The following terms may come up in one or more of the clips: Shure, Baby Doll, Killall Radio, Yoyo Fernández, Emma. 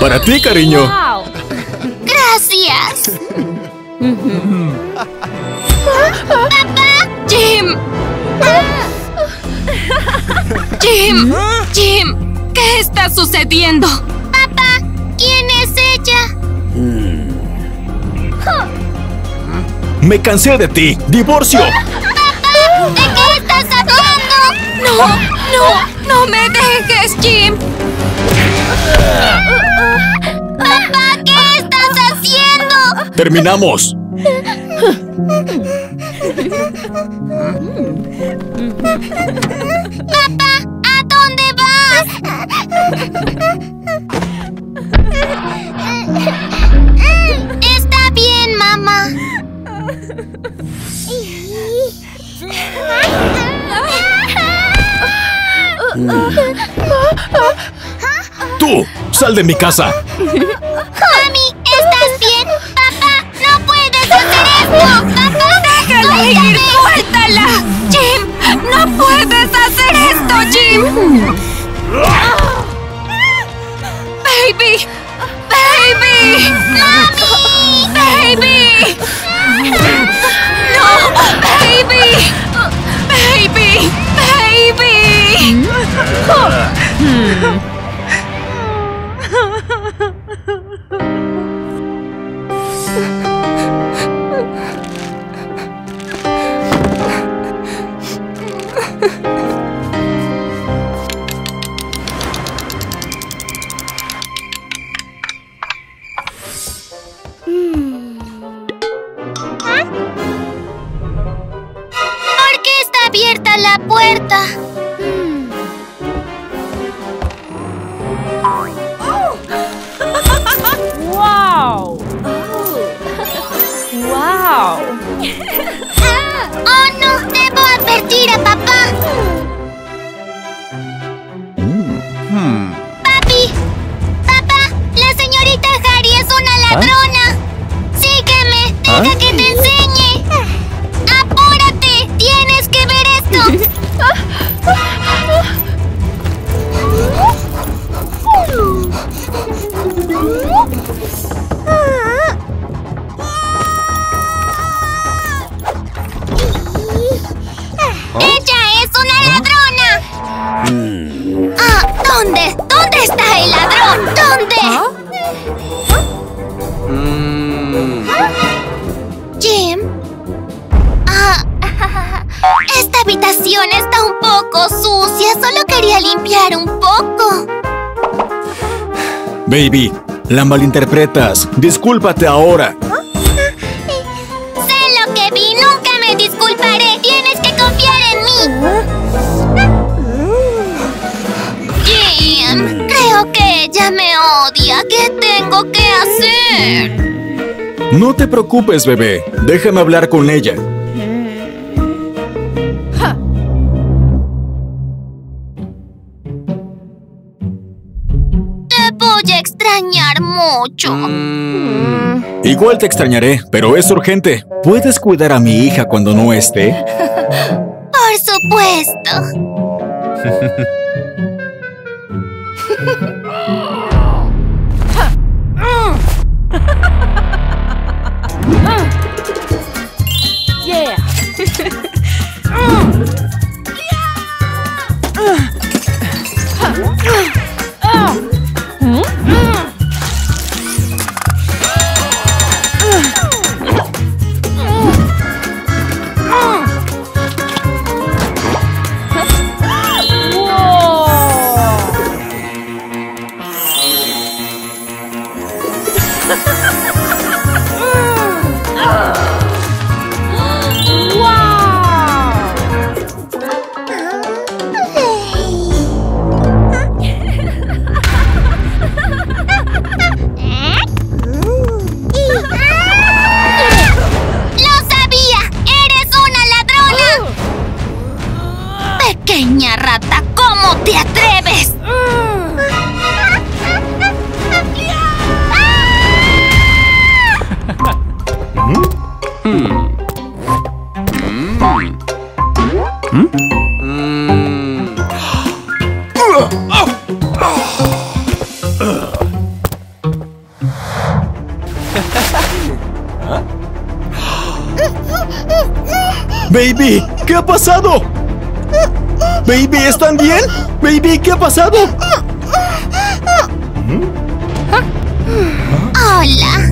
Para ti, cariño. Wow. Gracias. Papá. Jim. Jim. Jim. ¿Qué está sucediendo? Papá, ¿quién es ella? Me cansé de ti. Divorcio. ¡Papá! ¿De qué estás hablando? No, no, no me dejes, Jim. Papá, ¿qué estás haciendo? Terminamos. Papá, ¿a dónde vas? Está bien, mamá. ¡Tú! ¡Sal de mi casa! ¡Mami! ¿Estás bien? ¡Papá! ¡No puedes hacer esto! ¡Papá! ¡Déjala ir! ¡Suéltala! ¡Jim! ¡No puedes hacer esto, Jim! ¡Baby! ¡Baby! ¡Mami! ¡Baby! ¡No! ¡Baby! ¡Baby! ¡Baby! Baby, la malinterpretas. Discúlpate ahora. Sé lo que vi. Nunca me disculparé. Tienes que confiar en mí. Jim, creo que ella me odia. ¿Qué tengo que hacer? No te preocupes, bebé. Déjame hablar con ella. Igual te extrañaré, pero es urgente. ¿Puedes cuidar a mi hija cuando no esté? Por supuesto. Baby, ¿qué ha pasado? Baby, ¿están bien? Baby, ¿qué ha pasado? Hola.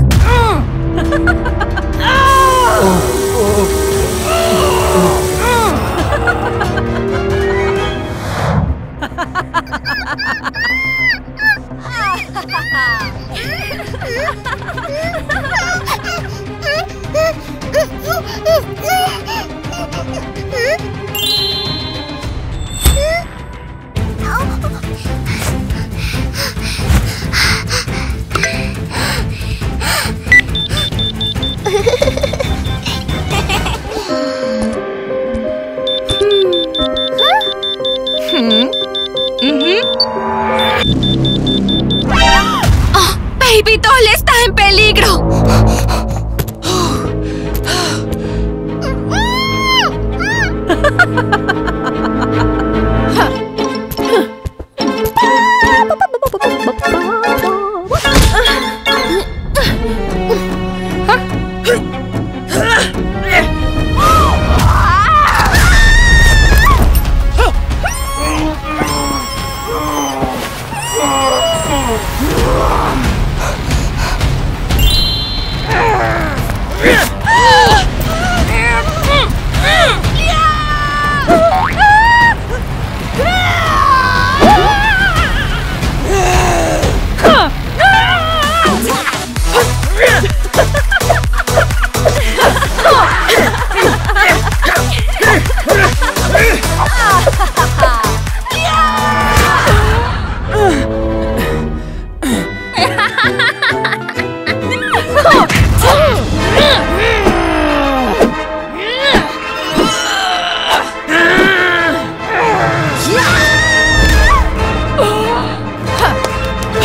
Baby Doll está en peligro.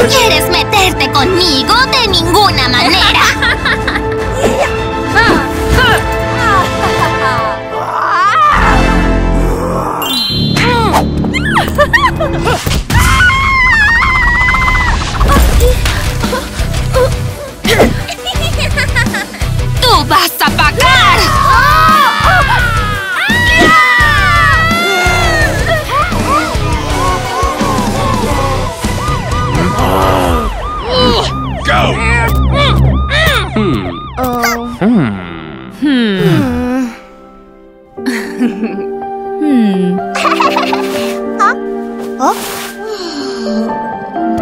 ¿Quieres meterte conmigo? De ninguna manera. ¡Tú vas a pagar!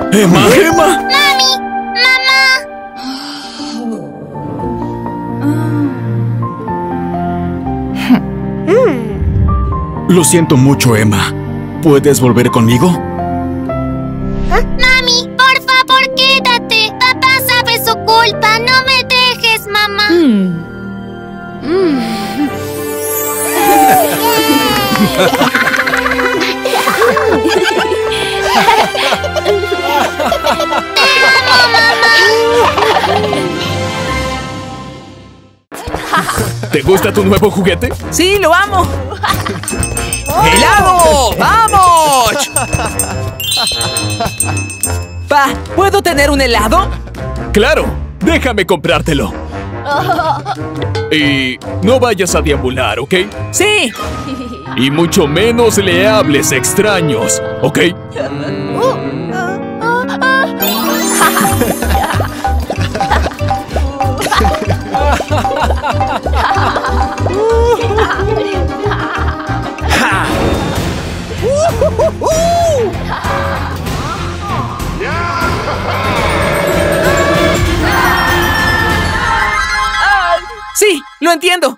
Emma, Emma. Mami, mamá. Lo siento mucho, Emma. ¿Puedes volver conmigo? Mami, por favor, quédate. Papá sabe su culpa. No me dejes, mamá. ¿Te gusta tu nuevo juguete? ¡Sí, lo amo! ¡Helado! ¡Vamos! Pa, ¿puedo tener un helado? ¡Claro! ¡Déjame comprártelo! Y no vayas a deambular, ¿ok? ¡Sí! Y mucho menos le hables a extraños, ¿ok? Sí, lo entiendo.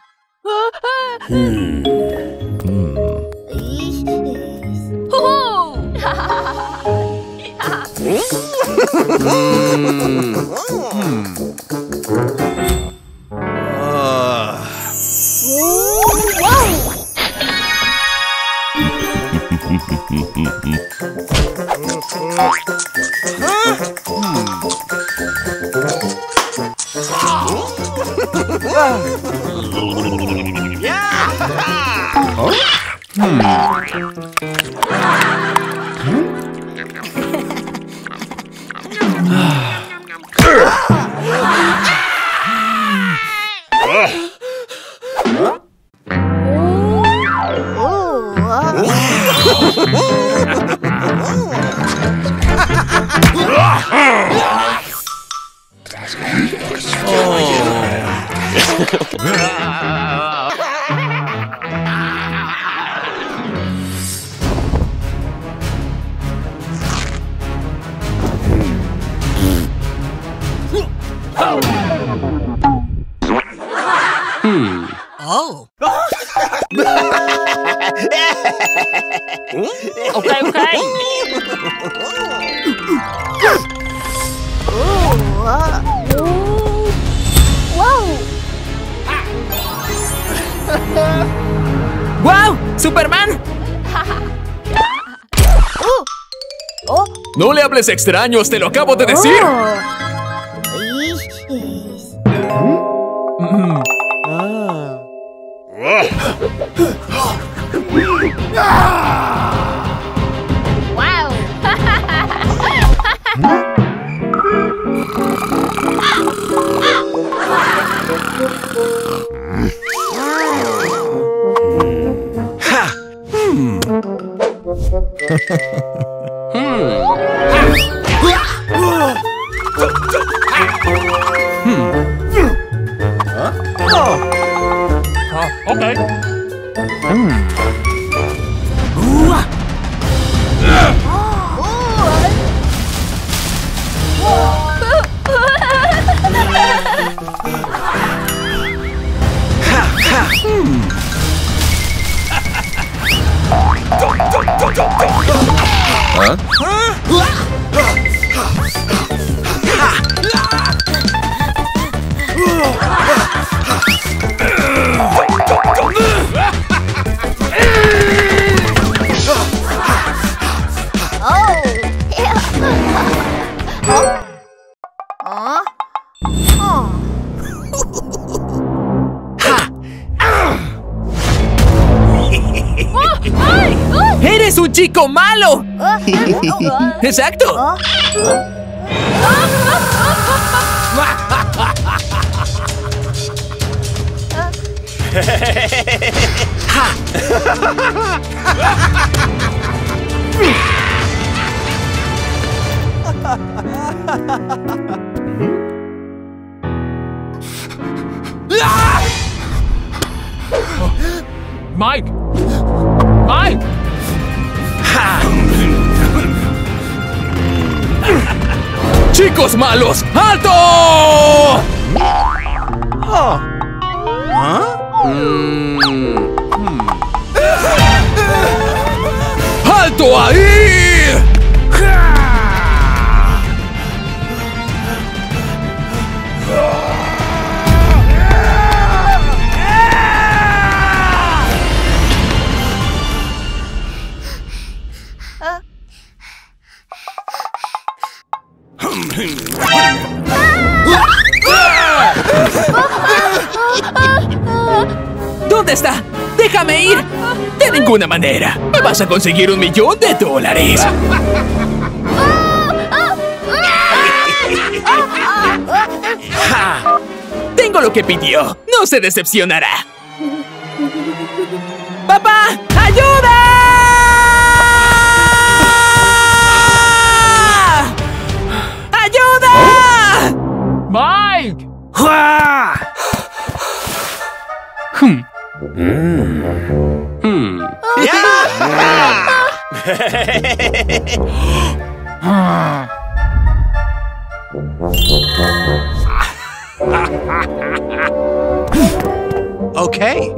No le hables a extraños, te lo acabo de decir. ¡Chico malo! ¡Exacto! Mike! Mike! ¡Chicos malos! ¡Alto! Oh. ¿Ah? ¡Alto ahí! ¿Dónde está? ¡Déjame ir! De ninguna manera. Me vas a conseguir $1.000.000. Ja. Tengo lo que pidió. No se decepcionará. ¡Papá! ¡Ayuda! ¡Mike! Okay.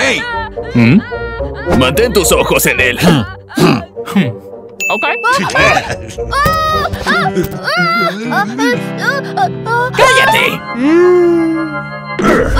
Hey. Mantén tus ojos en él. ¿Ok? ¡Cállate! Ah!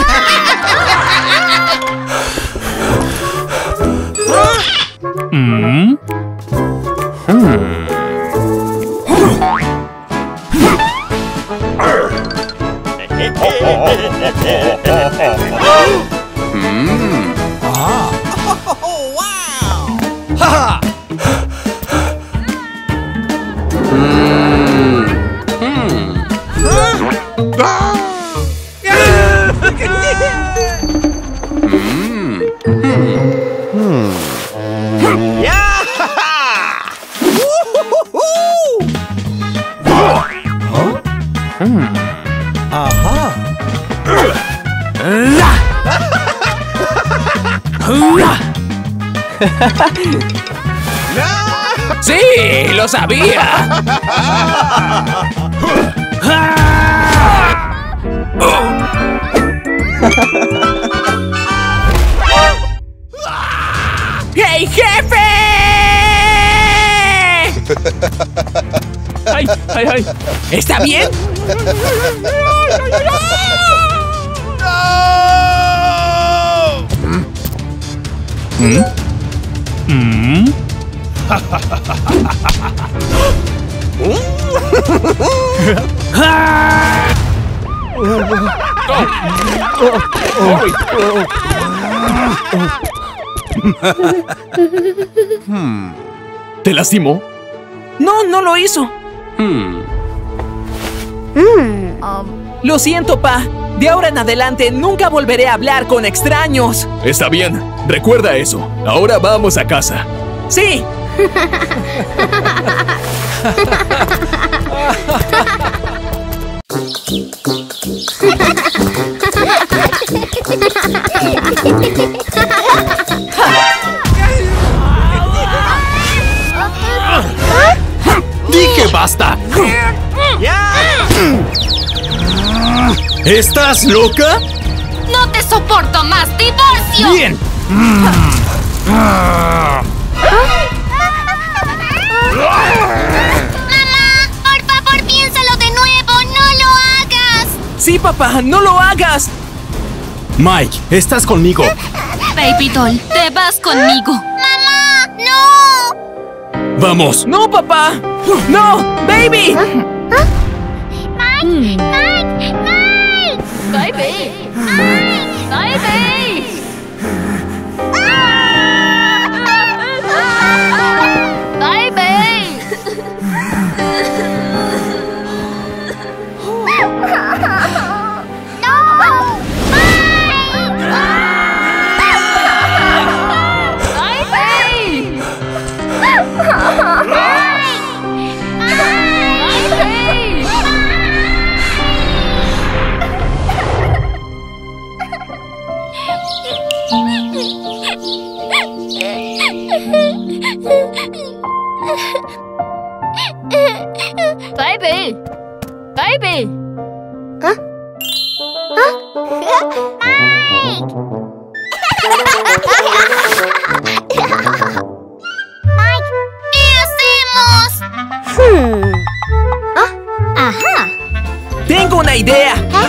¡Sí! ¡Lo sabía! ¡Hey, jefe! ¡Ay, ay, ay! ¿Está bien? ¿Mm? ¿Mm? ¿Te lastimó? No, no lo hizo. Lo siento, pa. De ahora en adelante nunca volveré a hablar con extraños. Está bien, recuerda eso. Ahora vamos a casa. ¡Sí! ¡Dije basta! ¿Estás loca? ¡No te soporto más! ¡Divorcio! ¡Bien! ¡Mamá! ¡Por favor, piénsalo de nuevo! ¡No lo hagas! ¡Sí, papá! ¡No lo hagas! Mike, estás conmigo. Baby doll, te vas conmigo. ¡Mamá! ¡No! ¡Vamos! ¡No, papá! ¡No! ¡Baby! ¡Mike! ¡Mike! ¡Mike! ¡Baby! ¡Ay! ¡Baby! ¡Baby! ¡No! ¡Baby! ¡Baby! ¡Baby! ¡Baby! ¿Ah? ¿Ah? ¡Mike! ¡Mike! ¿Qué hacemos? ¿Ah? ¡Ajá! ¡Tengo una idea! ¿Ah?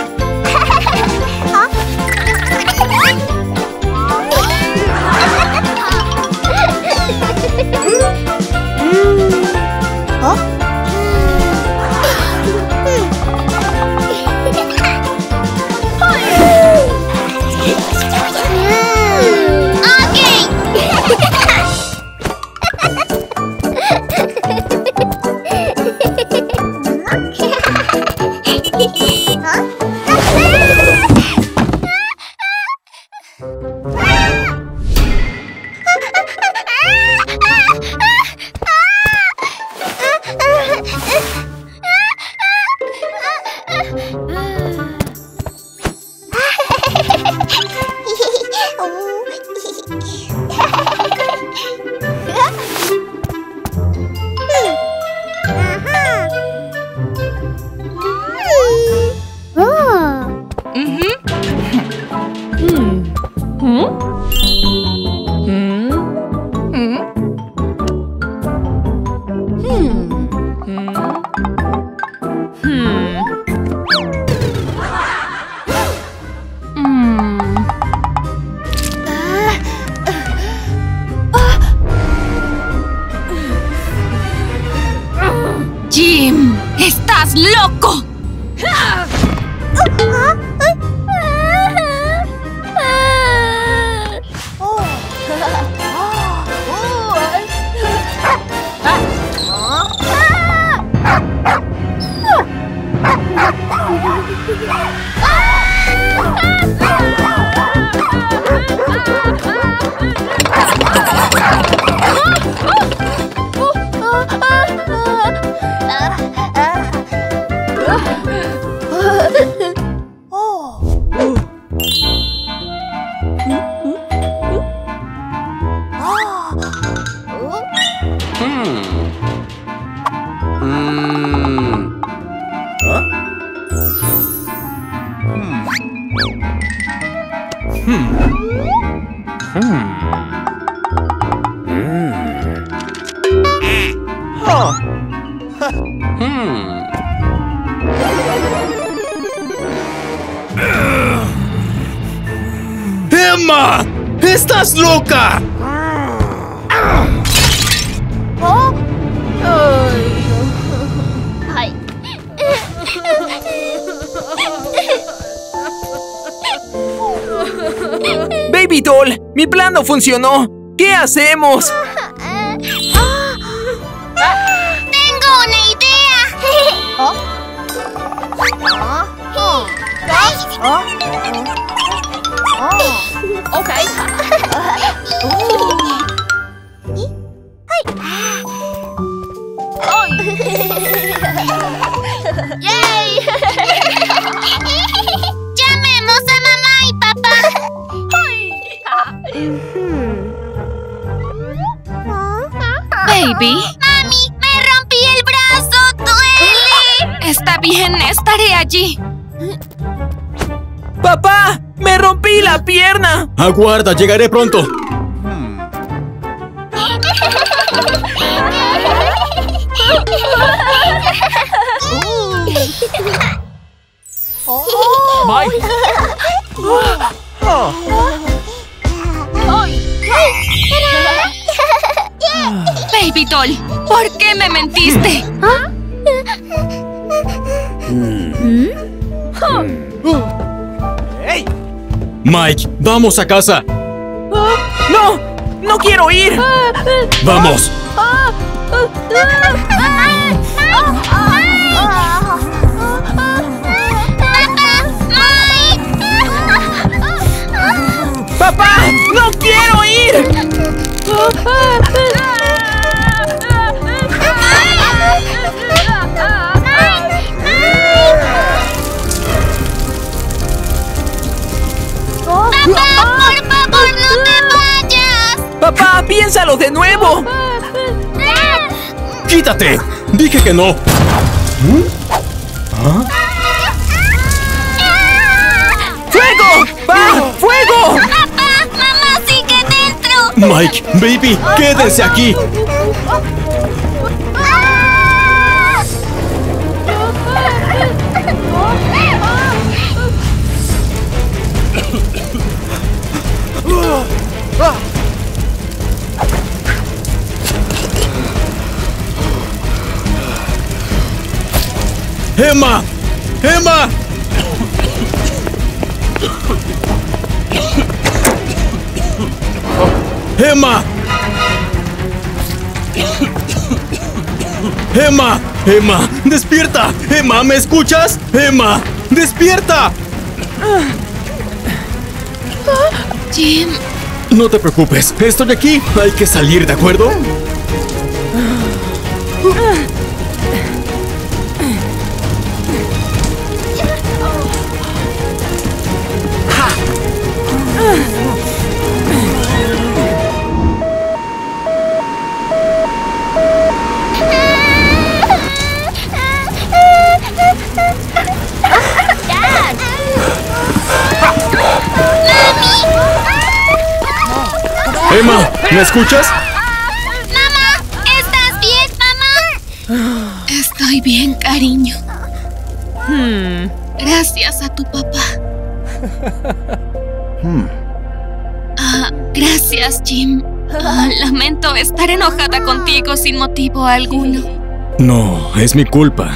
¡Emma! ¡Estás loca! ¿Oh? Ay. Baby Doll, mi plan no funcionó. ¿Qué hacemos? ¡Tengo una idea! ¿Oh? ¿Oh? ¿Oh? Oh. Okay. ¡Yay! ¡Llamemos a mamá y papá! Baby. ¡Mami! ¡Me rompí el brazo! ¡Duele! Está bien, estaré allí. ¡Papá! ¡Me rompí la pierna! ¡Aguarda! ¡Llegaré pronto! Baby Doll, ¿por qué me mentiste? ¿Ah? Hey. Mike, vamos a casa. ¡No! ¡No quiero ir! ¡Vamos! ¡Papá! ¡No quiero ir! ¡Papá, por favor, no te vayas! ¡Papá, piénsalo de nuevo! ¡Quítate! ¡Dije que no! ¿Ah? ¡Fuego! ¡Va! ¡Fuego! Mike, baby, quédense aquí. Emma, Emma. ¡Emma! ¡Emma! ¡Emma! ¡Despierta! ¡Emma! ¿Me escuchas? ¡Emma! ¡Despierta! Jim... No te preocupes. Estoy aquí. Hay que salir, ¿de acuerdo? Emma, ¿me escuchas? ¡Mamá! ¿Estás bien, mamá? Estoy bien, cariño. Gracias a tu papá. Gracias, Jim. Lamento estar enojada contigo sin motivo alguno. No, es mi culpa.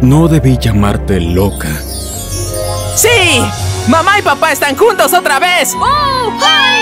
No debí llamarte loca. ¡Sí! ¡Mamá y papá están juntos otra vez! ¡Oh! ¡Ay!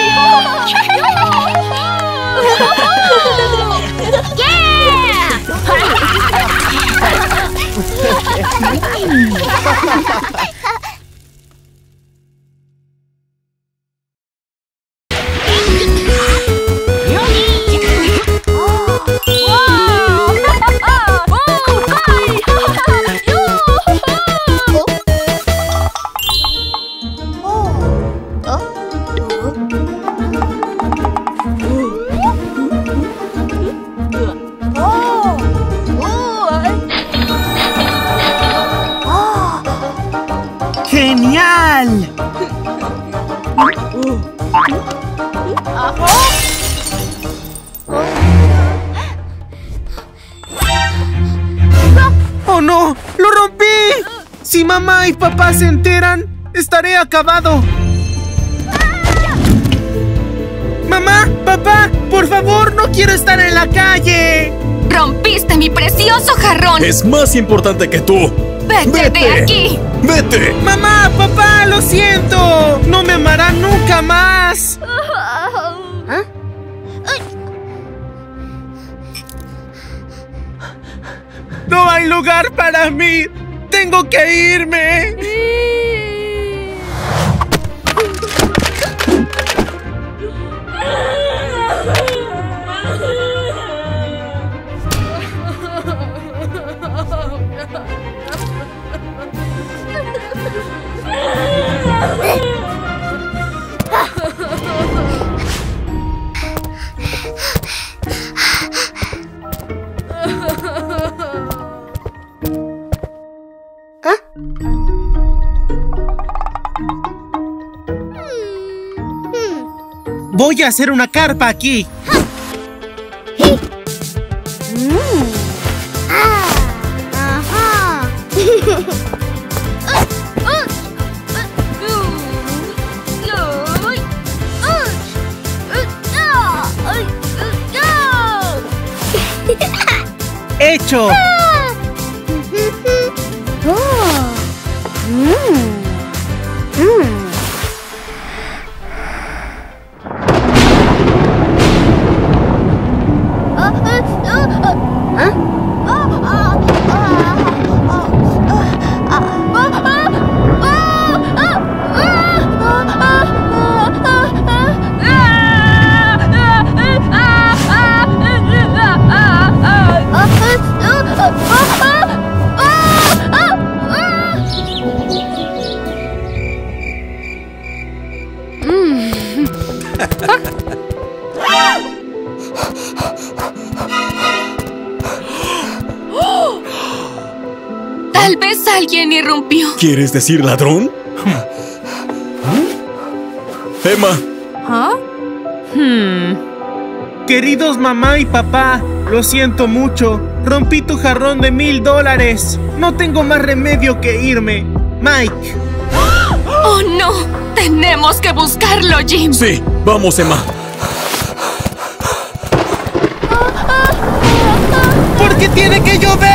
¡Genial! ¡Oh, no! ¡Lo rompí! Si mamá y papá se enteran, estaré acabado. ¡Mamá! ¡Papá! ¡Por favor, no quiero estar en la calle! ¡Rompiste mi precioso jarrón! ¡Es más importante que tú! ¡Vete de aquí! ¡Vete! ¡Mamá! ¡Papá! ¡Lo siento! ¡No me amarán nunca más! ¿Ah? ¡No hay lugar para mí! ¡Tengo que irme! Voy a hacer una carpa aquí. ¡Hecho! Tal vez alguien irrumpió. ¿Quieres decir ladrón? Emma. ¿Ah? Queridos mamá y papá, lo siento mucho. Rompí tu jarrón de $1000. No tengo más remedio que irme. Mike. ¡Oh, no! ¡Tenemos que buscarlo, Jim! Sí, vamos, Emma. ¿Por qué tiene que llover?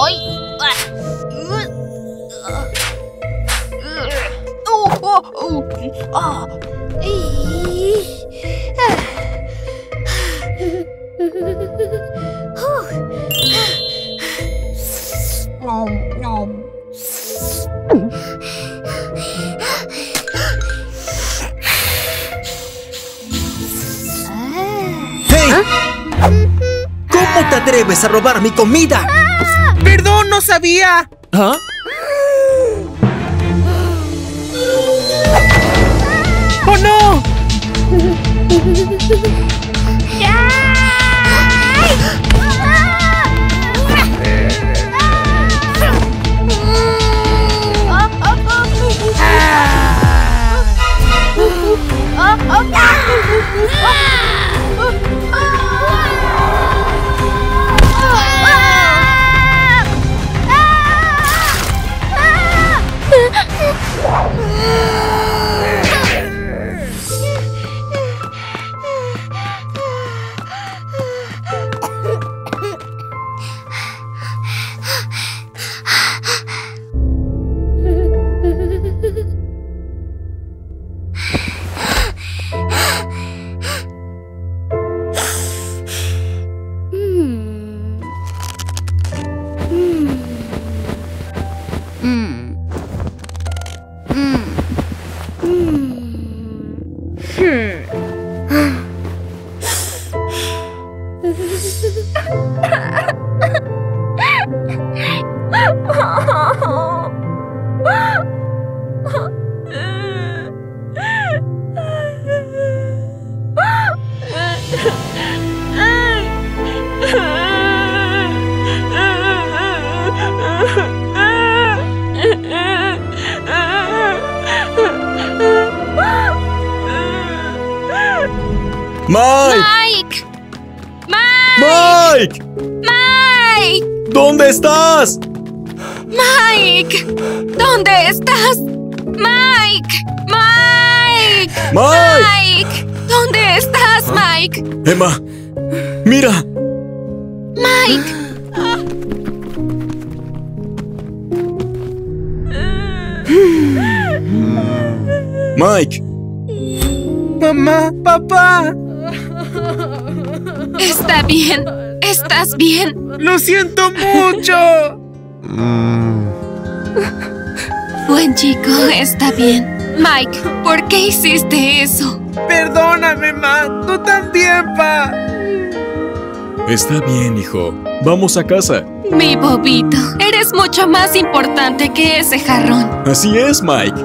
¡Ay! ¡Hey! ¿Cómo te atreves a robar mi comida? ¡Perdón, no sabía! ¿Ah? ¡Oh, no! ¡Mike! ¡Mike! ¡Mike! ¡Mike! ¿Dónde estás? ¡Mike! ¿Dónde estás? ¡Mike! ¡Mike! ¡Mike! ¡Mike! ¿Dónde estás, Mike? Emma, mira. ¡Mike! ¡Mike! ¡Mamá! ¡Papá! Está bien. Estás bien. ¡Lo siento mucho! Buen chico, está bien. Mike, ¿por qué hiciste eso? Perdóname, Ma. Tú también, Pa. Está bien, hijo. Vamos a casa. Mi bobito, eres mucho más importante que ese jarrón. Así es, Mike.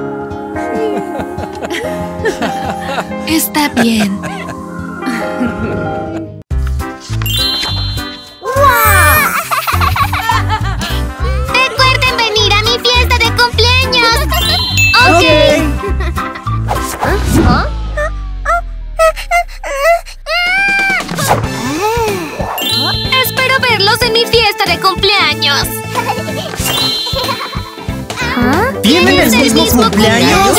Está bien. Recuerden venir a mi fiesta de cumpleaños. Ok. Espero verlos en mi fiesta de cumpleaños. ¿Tienen el mismo cumpleaños?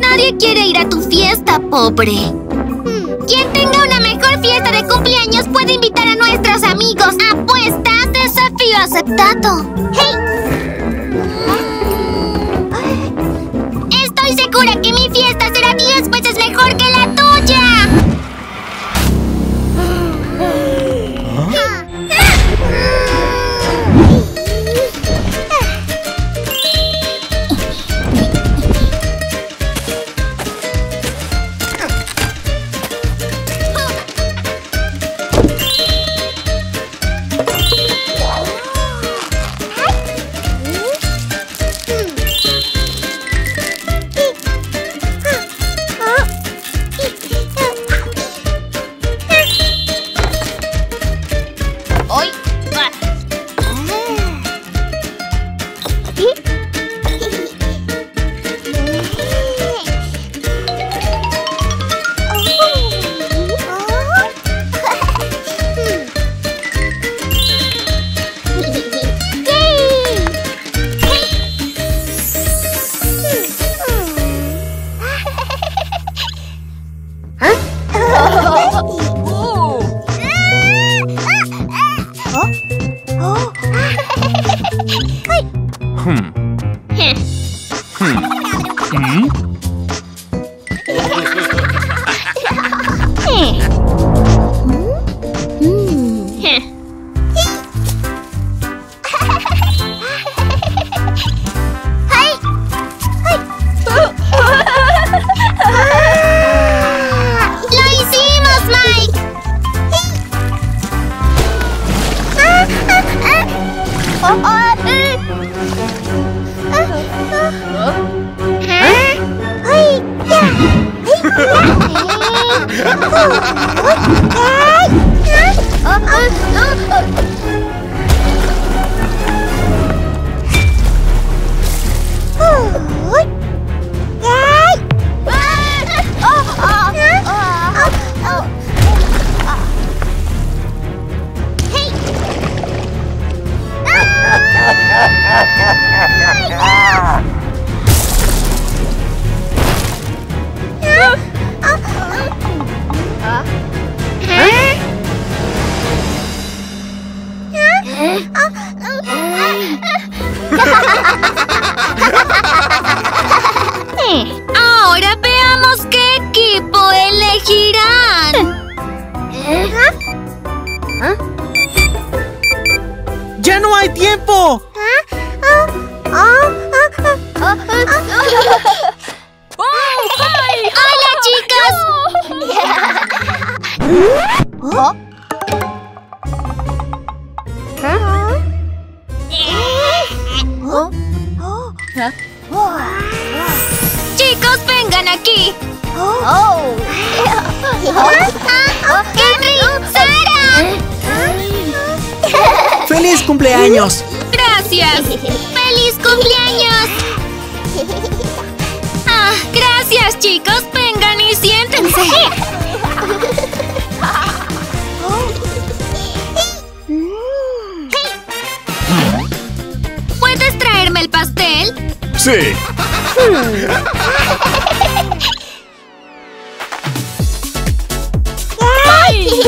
Nadie quiere ir a tu fiesta, pobre. Quien tenga una mejor fiesta de cumpleaños puede invitar a nuestros amigos. ¡Apuestas! ¡Desafío aceptado! ¡Hey! Estoy segura que mi fiesta será 10 veces mejor que la tuya. Chicos, vengan ¿Puedes traerme el pastel? Sí. ¡Ay!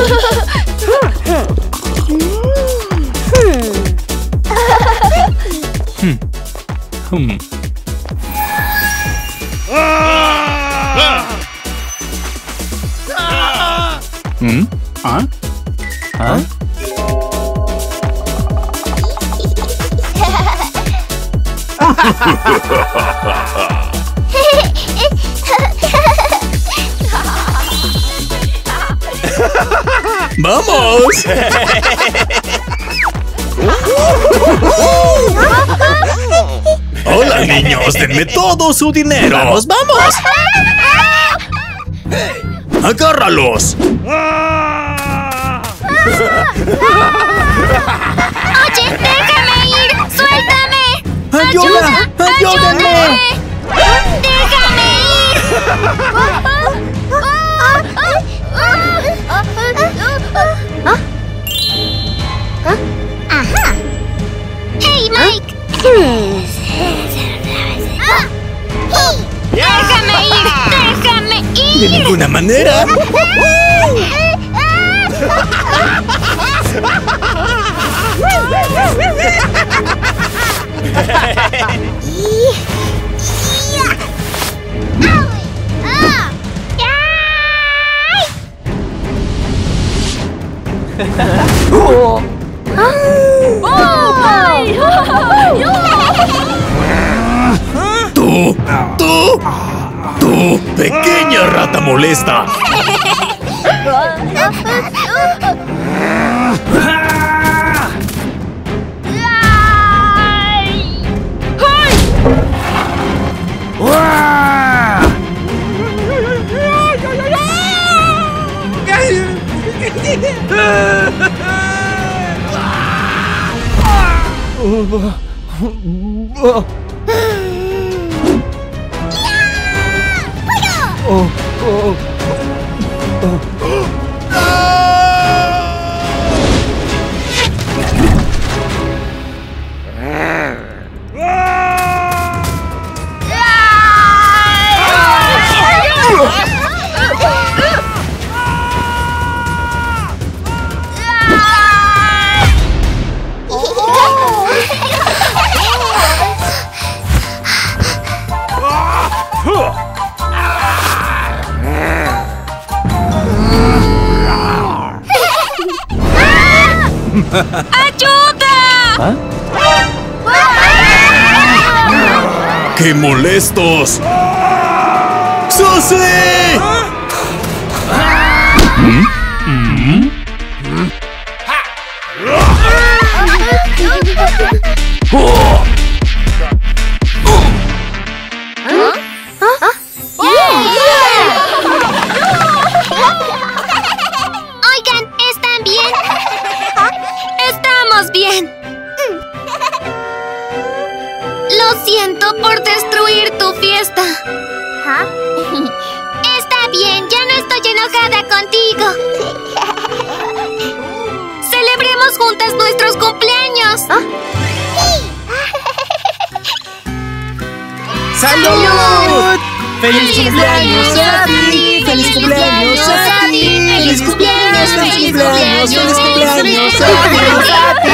¡Vamos! ¡Hola, niños! ¡Denme todo su dinero! ¡Vamos, vamos! ¡Agárralos! ¡Oye, déjame ir! ¡Suéltame! ¡Ayuda! ¡Ayúdame! ¡Déjame ir! ¡Ajá! ¡Hey, Mike! ¡Déjame ir! ¡Déjame ir! ¡De ninguna manera! ¡Tú! ¡Pequeña rata molesta! ¡Ayuda! ¿Ah? ¡Qué molestos! ¡Susi! ¡Salud! ¡Feliz cumpleaños a ti! ¡Feliz cumpleaños a ti! ¡Feliz cumpleaños! ¡Feliz cumpleaños! ¡Feliz cumpleaños a ti!